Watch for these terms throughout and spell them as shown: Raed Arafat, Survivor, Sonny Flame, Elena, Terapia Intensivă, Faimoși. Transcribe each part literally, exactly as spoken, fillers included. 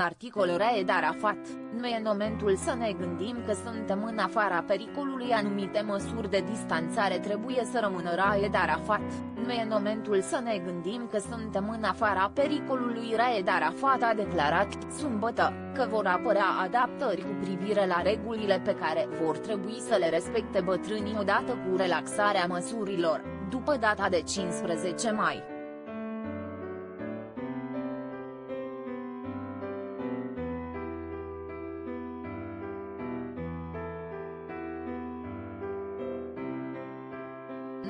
articol Raed Arafat, nu e momentul să ne gândim că suntem în afara pericolului. Anumite măsuri de distanțare trebuie să rămână. Raed Arafat, nu e momentul să ne gândim că suntem în afara pericolului. Raed Arafat a declarat sâmbătă că vor apărea adaptări cu privire la regulile pe care vor trebui să le respecte bătrânii odată cu relaxarea măsurilor, după data de cincisprezece mai.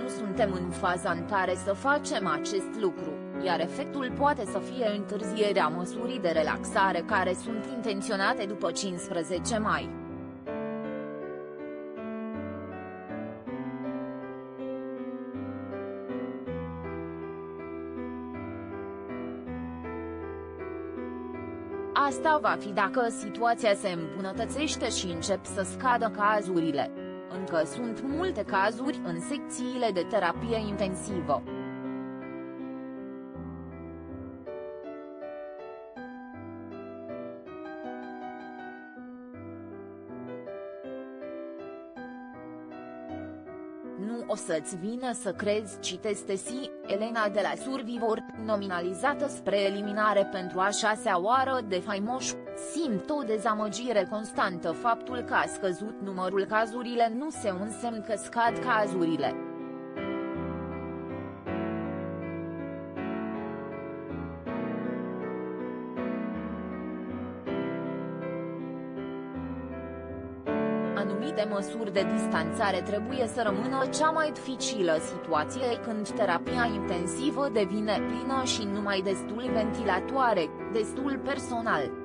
Nu suntem în faza în care să facem acest lucru, iar efectul poate să fie întârzierea măsurii de relaxare care sunt intenționate după cincisprezece mai. Asta va fi dacă situația se îmbunătățește și încep să scadă cazurile. Încă sunt multe cazuri în secțiile de terapie intensivă. Nu o să-ți vină să crezi, citesc Tesi, Elena de la Survivor, nominalizată spre eliminare pentru a șasea oară de Faimoși. Simt o dezamăgire constantă faptul că a scăzut numărul cazurilor nu se însemn că scad cazurile. Anumite măsuri de distanțare trebuie să rămână cea mai dificilă situație când terapia intensivă devine plină și nu mai destul ventilatoare, destul personal.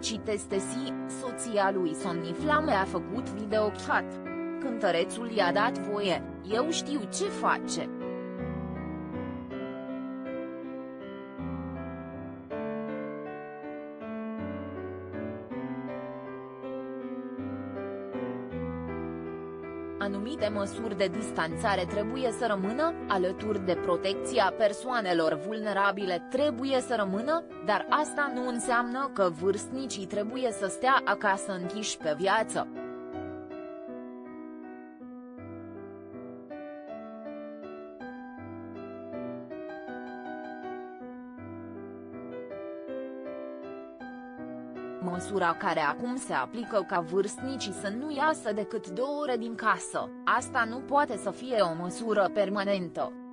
Citesc Tesi, soția lui Sonny Flame a făcut videochat. Cântărețul i-a dat voie, eu știu ce face. Anumite măsuri de distanțare trebuie să rămână, alături de protecția persoanelor vulnerabile trebuie să rămână, dar asta nu înseamnă că vârstnicii trebuie să stea acasă închiși pe viață. Măsura care acum se aplică ca vârstnicii să nu iasă decât două ore din casă, asta nu poate să fie o măsură permanentă.